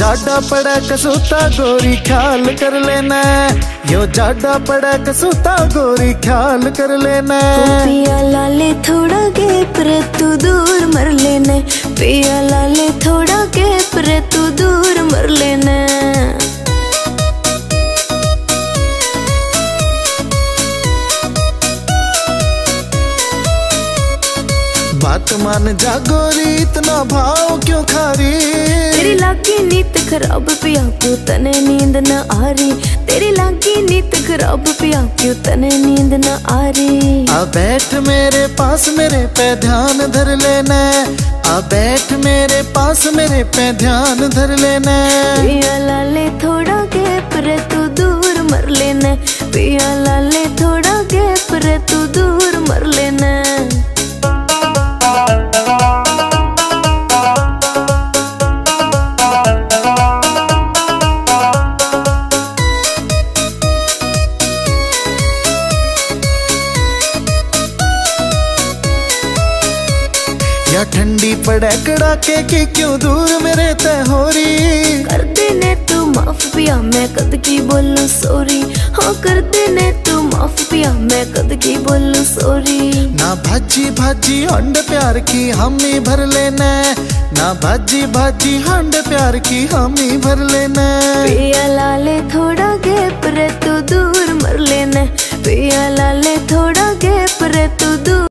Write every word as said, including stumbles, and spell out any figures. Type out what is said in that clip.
जाडा पड़ा कसूता गोरी ख्याल कर लेना, यो जाडा पड़ा कसूता गोरी ख्याल कर लेना। पिया लाले थोड़ा गे पर तू दूर मर लेना, पिया लाले थोड़ा गे पर तू दूर मर लेना। बात मान जा गोरी इतना भाव क्यों खारी, तेरी लागी नीत खराब पिया क्यों तने नींद न आ रही, तेरी लागी नीत खराब पिया क्यों तने नींद न आ रही। आ बैठ मेरे पास मेरे पे ध्यान धर लेना, आ बैठ मेरे पास मेरे पे ध्यान धर लेना। पिया लाले थोड़ा गे पर तू दूर मर लेना, पिया लाले थोड़ा गे पर तू दूर मर लेना। या ठंडी पड़े कड़ाके की क्यों दूर मेरे ते हो रही, कर देने तू माफ पिया मैं कद की बोलूं सॉरी, हाँ कर देने तू माफ पिया मैं कद की बोलूं सॉरी। ना भाजी भाजी हंड प्यार की हामी भर लेना, ना भाजी भाजी हंड प्यार की हामी भर लेना। पिया लाले थोड़ा गे पर तू दूर मर लेना, पिया लाले थोड़ा गे पर तू दूर।